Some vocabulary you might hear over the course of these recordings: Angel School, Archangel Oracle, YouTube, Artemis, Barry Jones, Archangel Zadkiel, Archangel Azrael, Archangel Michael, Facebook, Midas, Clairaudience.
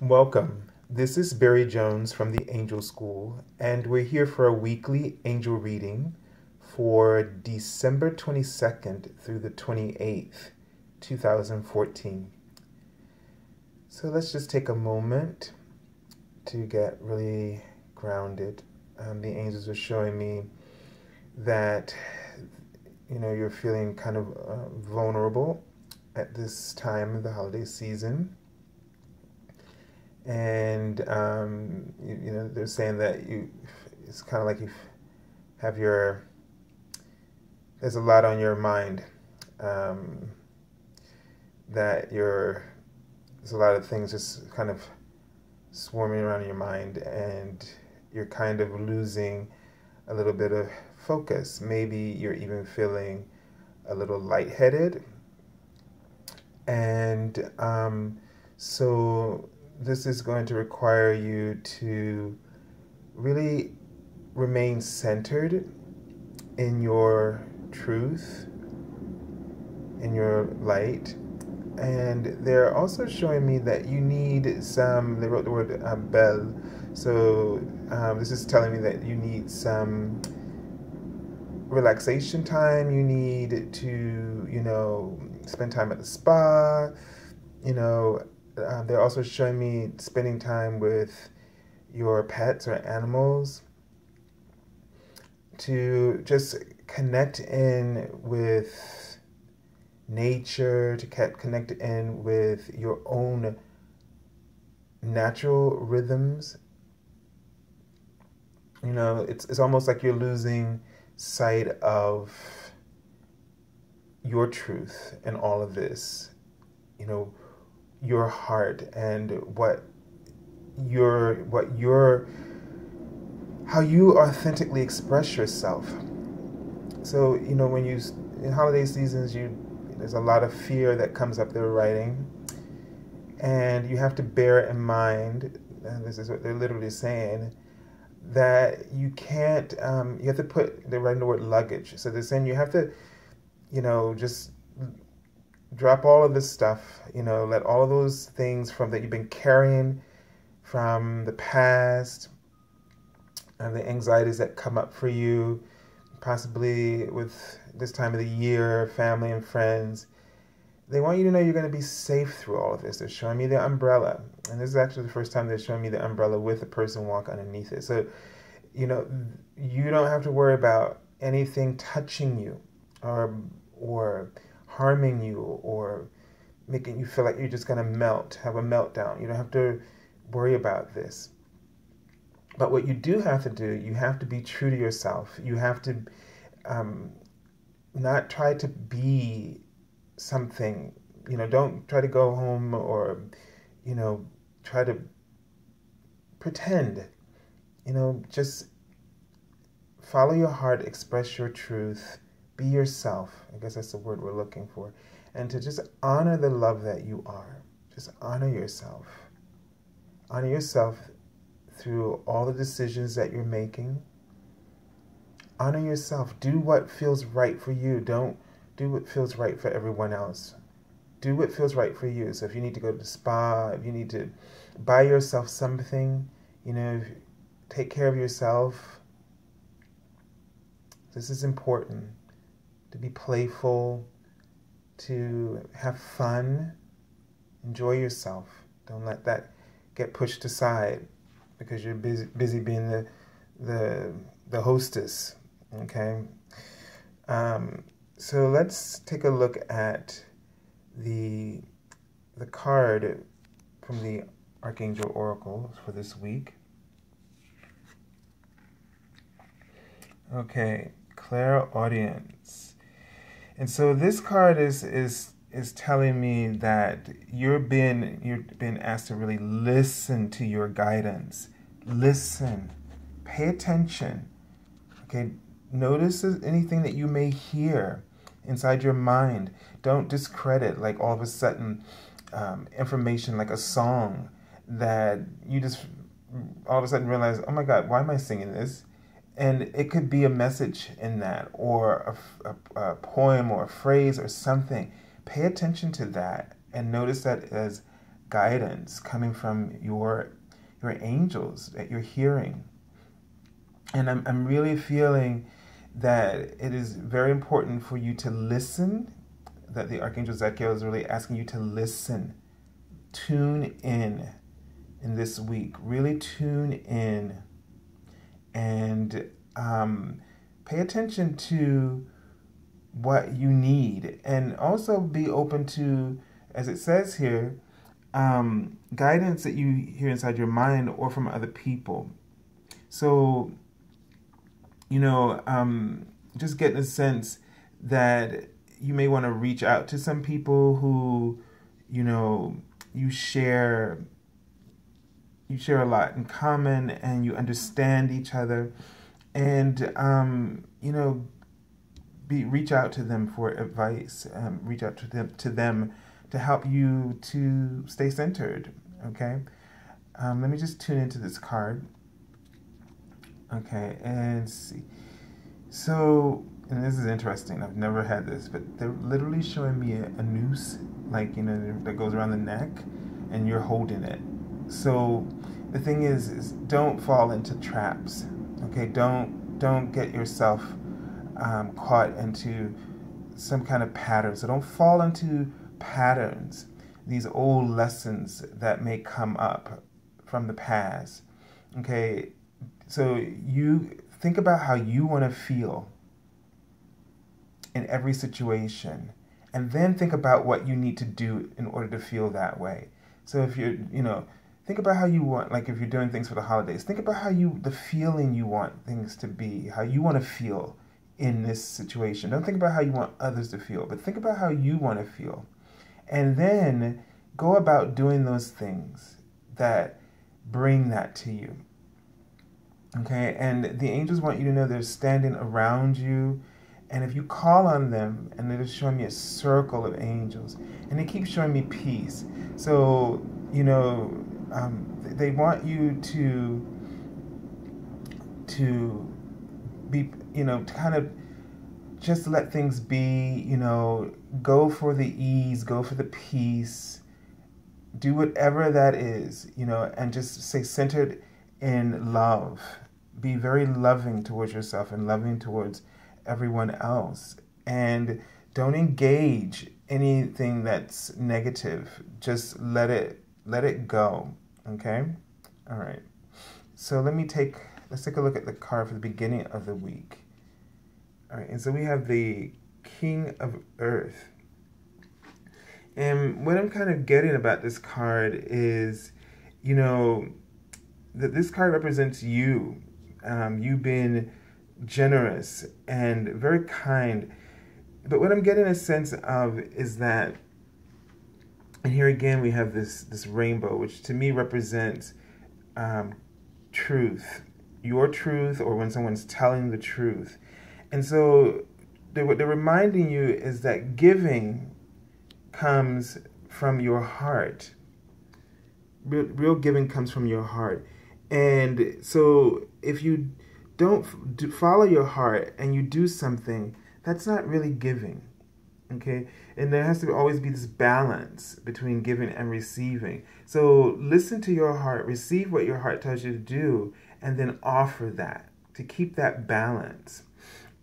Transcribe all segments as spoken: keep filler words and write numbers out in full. Welcome. This is Barry Jones from the Angel School, and we're here for a weekly angel reading for December twenty-second through the twenty-eighth, two thousand fourteen. So let's just take a moment to get really grounded. Um, the angels are showing me that, you know, you're feeling kind of uh, vulnerable at this time of the holiday season. And, um, you, you know, they're saying that you, it's kind of like you have your, there's a lot on your mind, um, that you're, there's a lot of things just kind of swarming around in your mind, and you're kind of losing a little bit of focus. Maybe you're even feeling a little lightheaded. And um, so... this is going to require you to really remain centered in your truth, in your light. And they're also showing me that you need some, they wrote the word uh, bell, so um, this is telling me that you need some relaxation time. You need to, you know, spend time at the spa, you know. Uh, they're also showing me spending time with your pets or animals to just connect in with nature, to connect in with your own natural rhythms. You know, it's, it's almost like you're losing sight of your truth in all of this, you know, your heart and what your, what your, how you authentically express yourself. So, you know, when you, in holiday seasons, you, there's a lot of fear that comes up they're writing, and you have to bear in mind, and this is what they're literally saying, that you can't, um, you have to put, they're writing the word luggage. So they're saying you have to, you know, just drop all of this stuff, you know, let all of those things from that you've been carrying from the past and the anxieties that come up for you, possibly with this time of the year, family and friends. They want you to know you're going to be safe through all of this. They're showing me the umbrella. And this is actually the first time they're showing me the umbrella with a person walk underneath it. So, you know, you don't have to worry about anything touching you or, or, harming you or making you feel like you're just going to melt, have a meltdown. You don't have to worry about this. But what you do have to do, you have to be true to yourself. You have to um, not try to be something. You know, don't try to go home or, you know, try to pretend. You know, just follow your heart, express your truth. Be yourself. I guess that's the word we're looking for. And to just honor the love that you are. Just honor yourself. Honor yourself through all the decisions that you're making. Honor yourself. Do what feels right for you. Don't do what feels right for everyone else. Do what feels right for you. So if you need to go to the spa, if you need to buy yourself something, you know, take care of yourself. This is important. To be playful, to have fun, enjoy yourself. Don't let that get pushed aside because you're busy, busy being the, the, the hostess, okay? Um, so let's take a look at the, the card from the Archangel Oracle for this week. Okay, Clairaudience. And so this card is is is telling me that you're being you're being asked to really listen to your guidance. Listen, pay attention. Okay, notice anything that you may hear inside your mind. Don't discredit like all of a sudden um, information like a song that you just all of a sudden realize, oh my God, why am I singing this? And it could be a message in that, or a, a, a poem or a phrase or something. Pay attention to that and notice that as guidance coming from your your angels that you're hearing. And I'm, I'm really feeling that it is very important for you to listen, that the Archangel Zadkiel is really asking you to listen, tune in in this week, really tune in and um, pay attention to what you need, and also be open to, as it says here, um, guidance that you hear inside your mind or from other people. So, you know, um, just getting a sense that you may want to reach out to some people who, you know, you share, you share a lot in common and you understand each other, and, um, you know, Be, reach out to them for advice, um, reach out to them, to them to help you to stay centered, okay? Um, let me just tune into this card. Okay, and see. So, and this is interesting, I've never had this, but they're literally showing me a, a noose, like, you know, that goes around the neck, and you're holding it. So, the thing is, is don't fall into traps, okay? Don't, don't get yourself Um, caught into some kind of pattern. So don't fall into patterns, these old lessons that may come up from the past. Okay, so you think about how you want to feel in every situation, and then think about what you need to do in order to feel that way. So if you're, you know, think about how you want, like if you're doing things for the holidays, think about how you, the feeling you want things to be, how you want to feel in this situation. Don't think about how you want others to feel, but think about how you want to feel. And then go about doing those things that bring that to you. Okay, and the angels want you to know they're standing around you. And if you call on them, and they're just showing me a circle of angels, and they keep showing me peace. So, you know, um, they want you to, to be, you know, to kind of just let things be, you know, go for the ease, go for the peace, do whatever that is, you know, and just stay centered in love. Be very loving towards yourself and loving towards everyone else. And don't engage anything that's negative. Just let it, let it go, okay? All right. So let me take, let's take a look at the card for the beginning of the week. All right, and so we have the King of Earth. And what I'm kind of getting about this card is, you know, that this card represents you. Um, you being generous and very kind. But what I'm getting a sense of is that, and here again we have this, this rainbow, which to me represents um, truth. Your truth, or when someone's telling the truth. And so they, what they're reminding you is that giving comes from your heart. Real, real giving comes from your heart. And so if you don't do, follow your heart and you do something, that's not really giving, okay? And there has to always be this balance between giving and receiving. So listen to your heart, receive what your heart tells you to do, and then offer that, to keep that balance.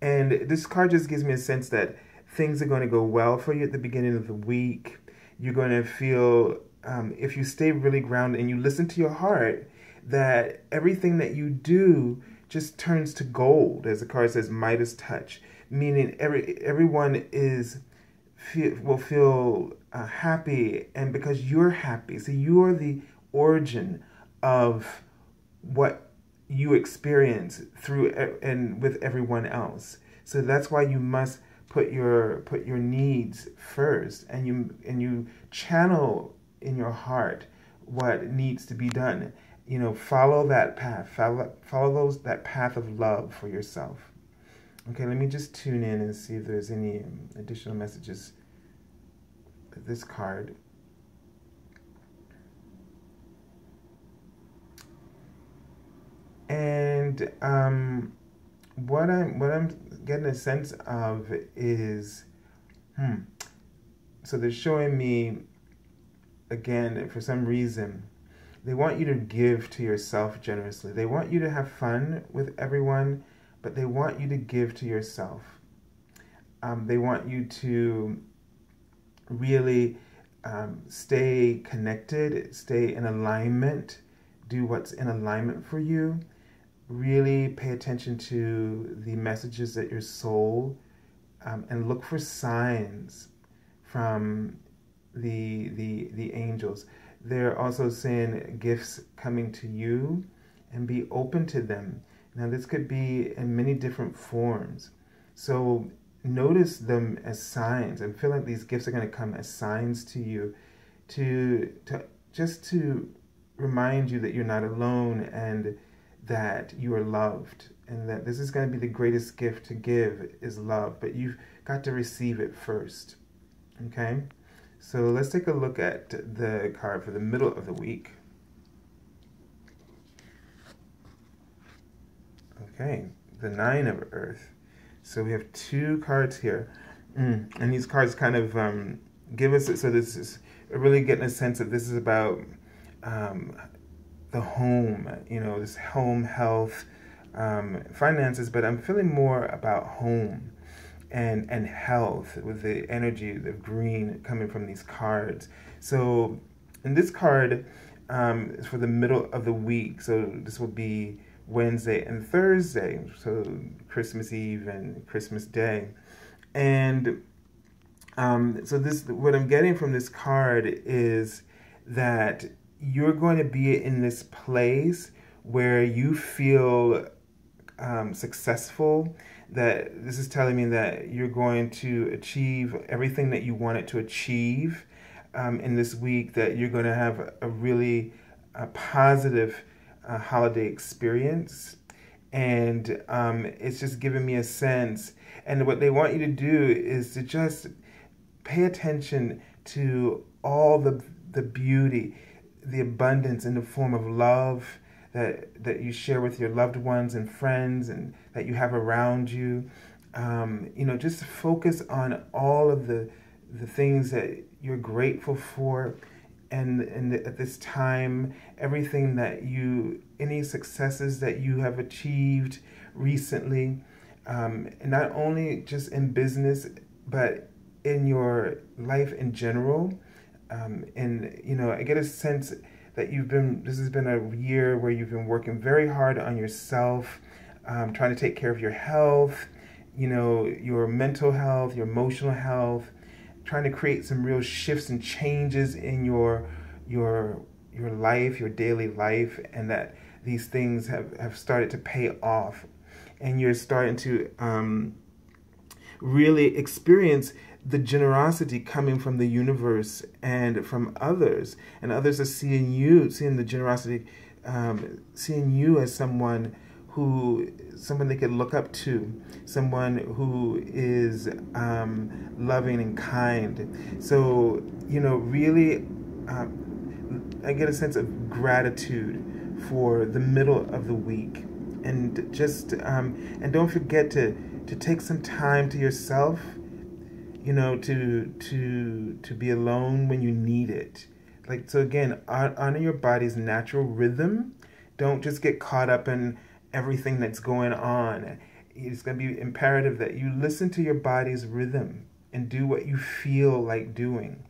And this card just gives me a sense that things are going to go well for you at the beginning of the week. You're going to feel, um, if you stay really grounded and you listen to your heart, that everything that you do just turns to gold, as the card says, Midas touch, meaning every everyone is feel, will feel uh, happy, and because you're happy. So you are the origin of what you experience through and with everyone else. So that's why you must put your put your needs first, and you and you channel in your heart what needs to be done. You know, follow that path, follow follow those that path of love for yourself. Okay, let me just tune in and see if there's any additional messages with this card. And um, what I'm what I'm getting a sense of is, hmm. So they're showing me again, for some reason, they want you to give to yourself generously. They want you to have fun with everyone, but they want you to give to yourself. Um, they want you to really um, stay connected, stay in alignment, do what's in alignment for you. Really pay attention to the messages that your soul um, and look for signs from the, the, the angels. They're also saying gifts coming to you and be open to them. Now this could be in many different forms. So notice them as signs and feel like these gifts are going to come as signs to you to, to just to remind you that you're not alone and that you are loved, and that this is going to be the greatest gift to give is love, but you've got to receive it first. Okay, so let's take a look at the card for the middle of the week. Okay, the Nine of Earth. So we have two cards here, mm, and these cards kind of um, give us, so this is really getting a sense of this is about um, the home, you know, this home, health, um, finances, but I'm feeling more about home and, and health with the energy, the green coming from these cards. So in this card um, is for the middle of the week. So this will be Wednesday and Thursday. So Christmas Eve and Christmas Day. And um, so this, what I'm getting from this card is that you're going to be in this place where you feel um, successful, that this is telling me that you're going to achieve everything that you wanted to achieve um, in this week, that you're going to have a really a positive uh, holiday experience. And um, it's just giving me a sense. And what they want you to do is to just pay attention to all the, the beauty, the abundance in the form of love that that you share with your loved ones and friends and that you have around you. Um, you know, just focus on all of the the things that you're grateful for, and, and at this time, everything that you, any successes that you have achieved recently, um, and not only just in business, but in your life in general. Um, and, you know, I get a sense that you've been, this has been a year where you've been working very hard on yourself, um, trying to take care of your health, you know, your mental health, your emotional health, trying to create some real shifts and changes in your, your, your life, your daily life, and that these things have, have started to pay off. And you're starting to um, really experience the generosity coming from the universe and from others, and others are seeing you, seeing the generosity, um, seeing you as someone who, someone they can look up to, someone who is um, loving and kind. So, you know, really, um, I get a sense of gratitude for the middle of the week, and just um, and don't forget to to take some time to yourself. You know, to to to be alone when you need it. Like, so again, honor your body's natural rhythm. Don't just get caught up in everything that's going on. It's going to be imperative that you listen to your body's rhythm and do what you feel like doing.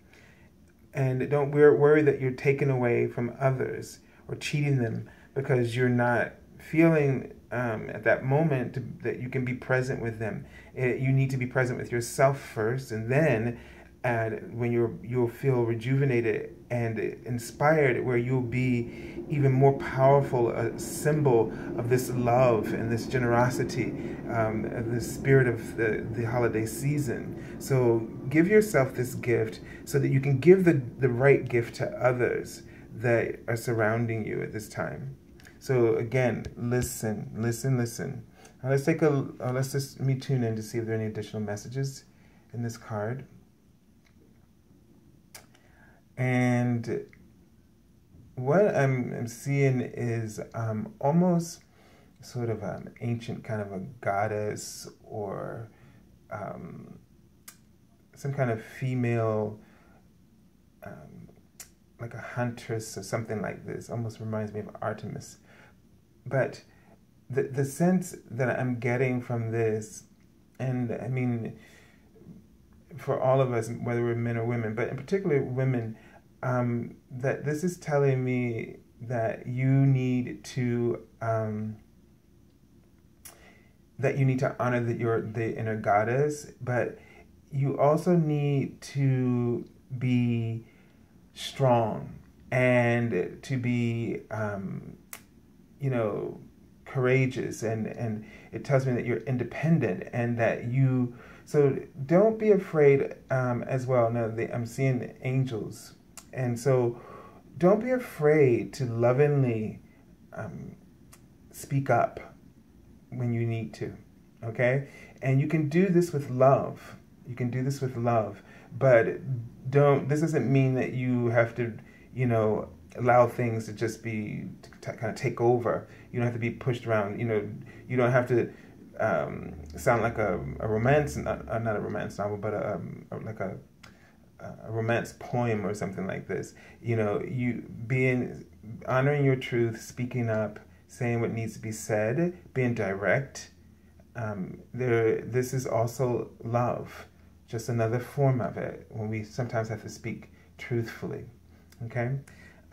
And don't worry that you're taken away from others or cheating them because you're not feeling Um, at that moment to, that you can be present with them. It, you need to be present with yourself first, and then uh, when you're, you'll feel rejuvenated and inspired, where you'll be even more powerful, a symbol of this love and this generosity, um, and the spirit of the, the holiday season. So give yourself this gift so that you can give the, the right gift to others that are surrounding you at this time. So again, listen, listen, listen. Now let's take a, uh, let's just me tune in to see if there are any additional messages in this card. And what I'm, I'm seeing is um, almost sort of an ancient kind of a goddess or um, some kind of female um, like a huntress or something like this. Almost reminds me of Artemis. But the, the sense that I'm getting from this, and I mean, for all of us, whether we're men or women, but in particular women, um, that this is telling me that you need to, um, that you need to honor the, your, the inner goddess, but you also need to be strong and to be, um, you know, courageous. And, and it tells me that you're independent and that you, so don't be afraid um, as well. Now the, I'm seeing the angels. And so don't be afraid to lovingly um, speak up when you need to, okay? And you can do this with love. You can do this with love, but don't, this doesn't mean that you have to, you know, allow things to just be, to kind of take over. You don't have to be pushed around, you know, you don't have to um, sound like a, a romance, not, not a romance novel, but a, um, like a, a romance poem or something like this. You know, you being, honoring your truth, speaking up, saying what needs to be said, being direct. Um, there, this is also love, just another form of it, when we sometimes have to speak truthfully, okay?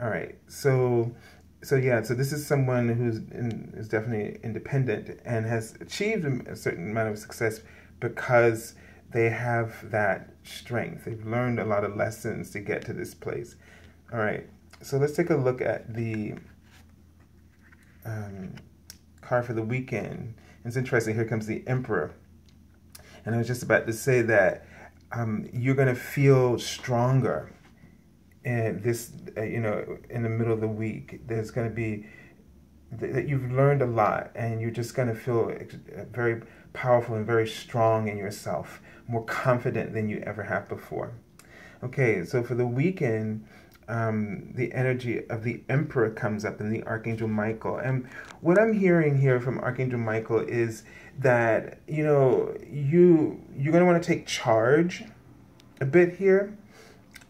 All right, so, so yeah, so this is someone who's in, is definitely independent and has achieved a certain amount of success because they have that strength. They've learned a lot of lessons to get to this place. All right, so let's take a look at the um, card for the weekend. It's interesting, here comes the Emperor. And I was just about to say that um, you're going to feel stronger in this, uh, you know, in the middle of the week. There's going to be, th that you've learned a lot, and you're just going to feel very powerful and very strong in yourself, more confident than you ever have before. Okay, so for the weekend, Um, the energy of the Emperor comes up in the Archangel Michael. And what I'm hearing here from Archangel Michael is that, you know, you, you're going to want to take charge a bit here,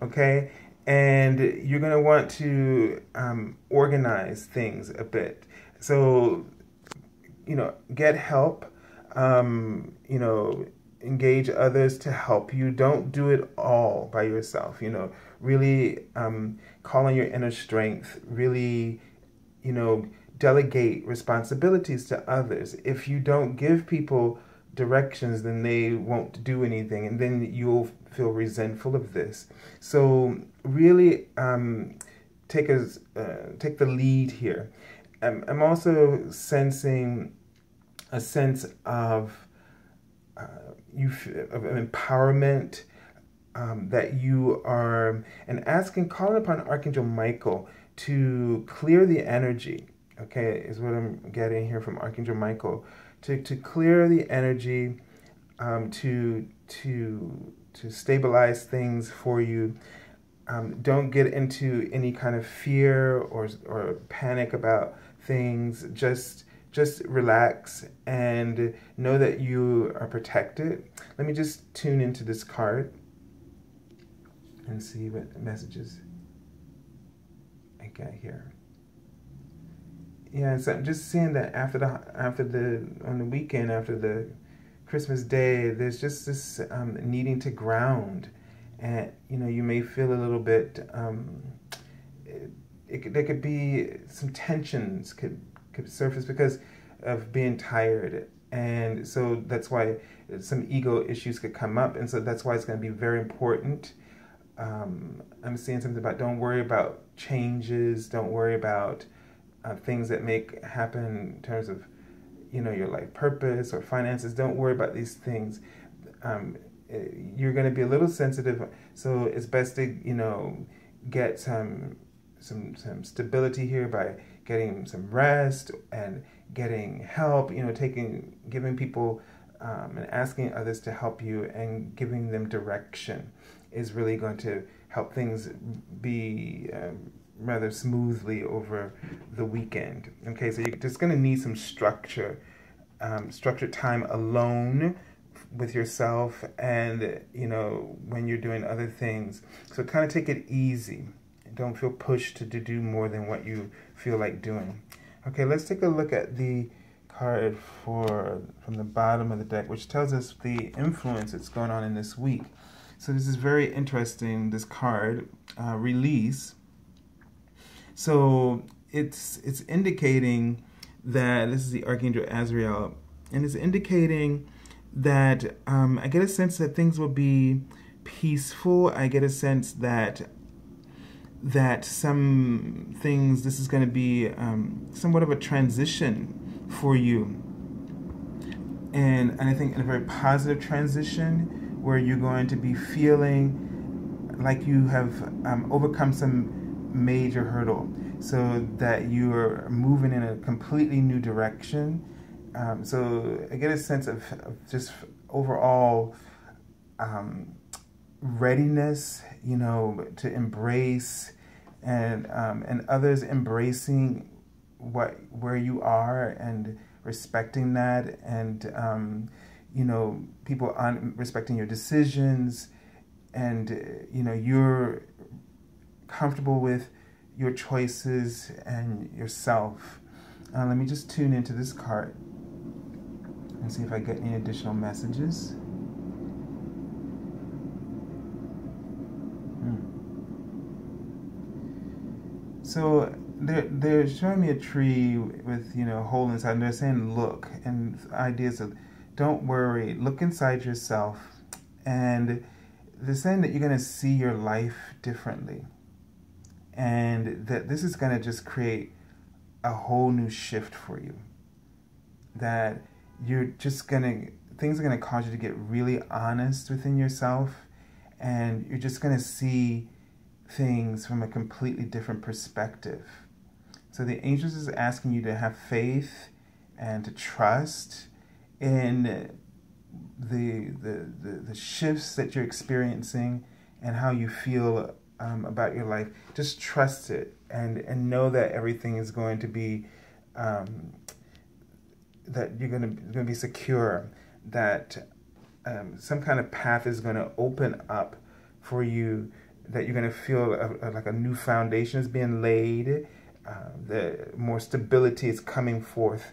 okay? And you're going to want to um, organize things a bit. So, you know, get help, um, you know, engage others to help you. Don't do it all by yourself, you know. Really um, call on your inner strength. Really, you know, delegate responsibilities to others. If you don't give people directions, then they won't do anything, and then you'll feel resentful of this. So really um, take, a, uh, take the lead here. I'm, I'm also sensing a sense of, uh, you of empowerment, Um, that you are, and asking, calling upon Archangel Michael to clear the energy, okay, is what I'm getting here from Archangel Michael, to, to clear the energy, um, to, to, to stabilize things for you. Um, don't get into any kind of fear or, or panic about things. Just Just relax and know that you are protected. Let me just tune into this card and see what messages I got here. Yeah, so I'm just seeing that after the after the on the weekend, after the Christmas day, there's just this um, needing to ground, and you know you may feel a little bit. Um, it, it, there could be some tensions could could surface because of being tired, and so that's why some ego issues could come up, and so that's why it's going to be very important. Um, I'm seeing something about don't worry about changes, don't worry about uh, things that make happen in terms of, you know, your life purpose or finances. Don't worry about these things. Um, you're going to be a little sensitive, so it's best to, you know, get some, some, some stability here by getting some rest and getting help, you know, taking, giving people um, and asking others to help you and giving them direction is really going to help things be um, rather smoothly over the weekend. Okay, so you're just going to need some structure, um, structured time alone with yourself and, you know, when you're doing other things. So kind of take it easy. Don't feel pushed to do more than what you feel like doing. Okay, let's take a look at the card for from the bottom of the deck, which tells us the influence that's going on in this week. So this is very interesting, this card, uh, Release. So it's it's indicating that, this is the Archangel Azrael, and it's indicating that um, I get a sense that things will be peaceful. I get a sense that that some things, this is going to be um, somewhat of a transition for you. And, and I think in a very positive transition where you're going to be feeling like you have um, overcome some major hurdle, so that you are moving in a completely new direction. Um, so I get a sense of, of just overall um, readiness, you know, to embrace, and um, and others embracing what where you are and respecting that, and um, you know, people on respecting your decisions, and you know, you're comfortable with your choices and yourself. Uh, let me just tune into this card and see if I get any additional messages. So they're, they're showing me a tree with, you know, a hole inside, and they're saying look, and ideas of don't worry, look inside yourself. And they're saying that you're going to see your life differently, and that this is going to just create a whole new shift for you, that you're just going to, things are going to cause you to get really honest within yourself, and you're just going to see things from a completely different perspective. So the angels is asking you to have faith and to trust in the the, the, the shifts that you're experiencing and how you feel um, about your life. Just trust it, and, and know that everything is going to be, um, that you're going to, going to be secure, that um, some kind of path is going to open up for you, that you're going to feel a, a, like a new foundation is being laid, uh, that more stability is coming forth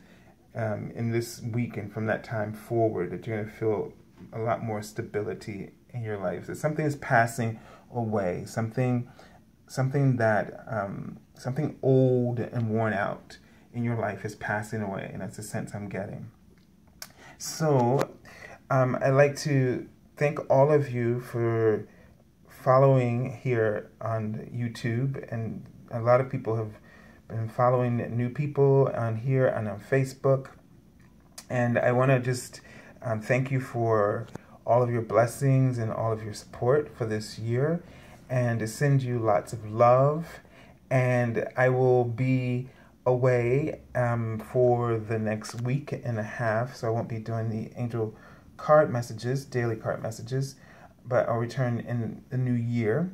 um, in this week, and from that time forward, that you're going to feel a lot more stability in your life. That something is passing away, something, something that, um, something old and worn out in your life is passing away, and that's the sense I'm getting. So, um, I'd like to thank all of you for following here on YouTube, and a lot of people have been following new people on here and on Facebook, and I want to just um, thank you for all of your blessings and all of your support for this year, and to send you lots of love. And I will be away um, for the next week and a half, so I won't be doing the angel card messages, daily card messages, but I'll return in the new year.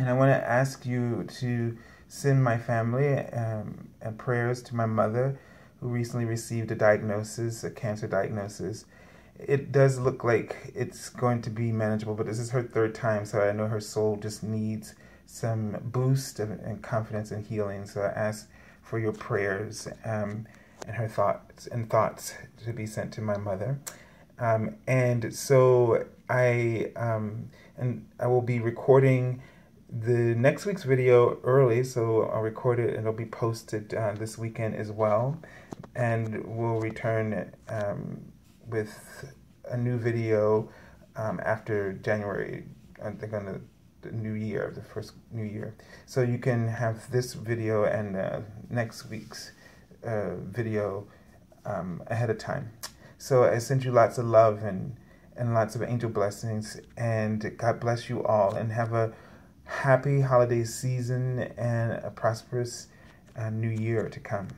And I want to ask you to send my family um, and prayers to my mother, who recently received a diagnosis, a cancer diagnosis. It does look like it's going to be manageable, but this is her third time, so I know her soul just needs some boost and confidence and healing. So I ask for your prayers um, and her thoughts and thoughts to be sent to my mother. Um, and so I um, and I will be recording the next week's video early, so I'll record it and it'll be posted uh, this weekend as well. And we'll return um, with a new video um, after January, I think, on the, the new year, the first new year. So you can have this video and uh, next week's uh, video um, ahead of time. So I send you lots of love and, and lots of angel blessings, and God bless you all, and have a happy holiday season and a prosperous uh, new year to come.